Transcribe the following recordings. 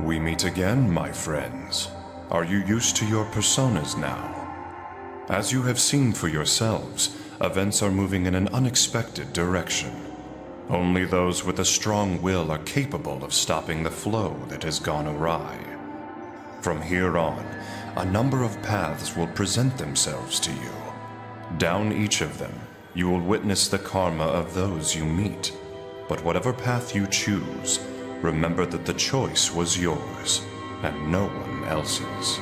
We meet again, my friends. Are you used to your personas now? As you have seen for yourselves, events are moving in an unexpected direction. Only those with a strong will are capable of stopping the flow that has gone awry. From here on, a number of paths will present themselves to you. Down each of them, you will witness the karma of those you meet. But whatever path you choose, remember that the choice was yours, and no one else's.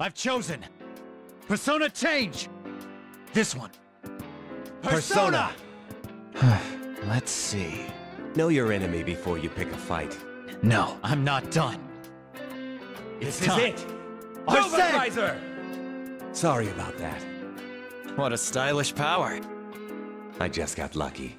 I've chosen. Persona change! This one. Persona! Let's see. Know your enemy before you pick a fight. No, I'm not done. It's time. This is it! Arsen! Sorry about that. What a stylish power. I just got lucky.